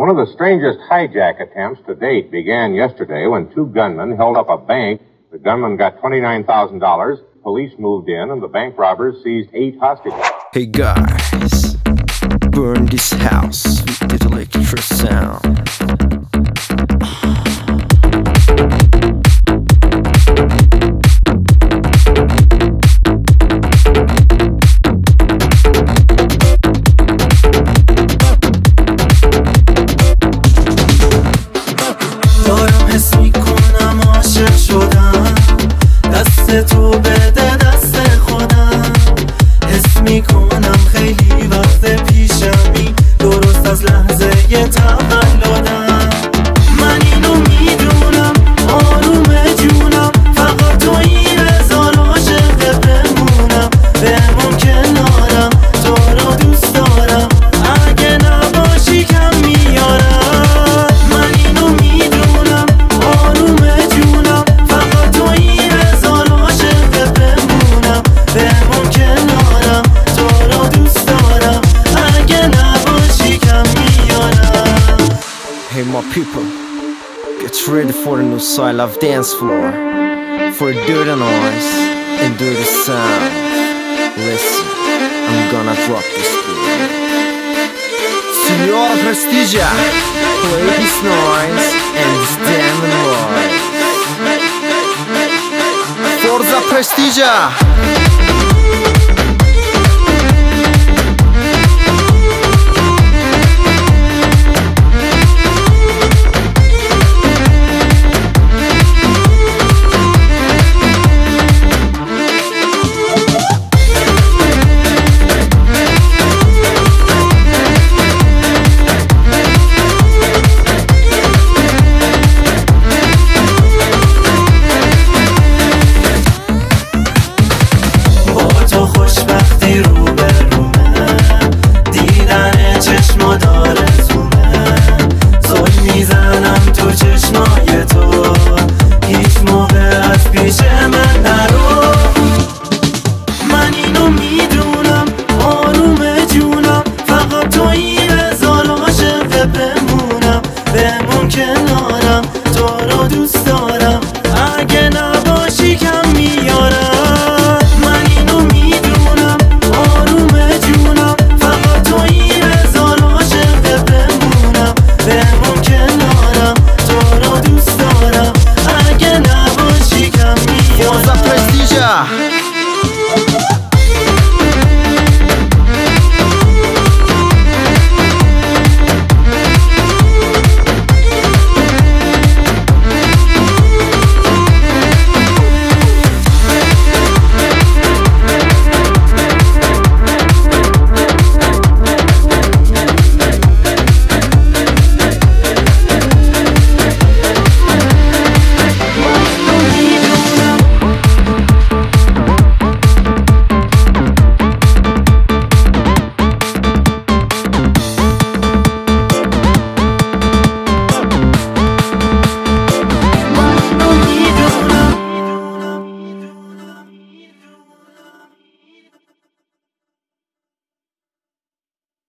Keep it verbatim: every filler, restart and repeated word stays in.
One of the strangest hijack attempts to date began yesterday when two gunmen held up a bank. The gunman got twenty-nine thousand dollars. Police moved in, and the bank robbers seized eight hostages. Hey, guys. Burn this house with this electric sound. تو بده دست خودم حس میکنم خیلی وقت پیشمی درست از لحظه یه تولدم من اینو میدونم آروم جونم فقط تو این هزار عاشق بمونم بمون کنارم تو رو دوست دارم اگه نباشی کم میارم من اینو میدونم آروم جونم فقط تو این my people, get ready for the new soil of dance floor, for do the noise and do the sound. Listen, I'm gonna drop this beat. Señor Prestigia, play this noise and this damn noise. Forza Prestigia. خوشبختی رو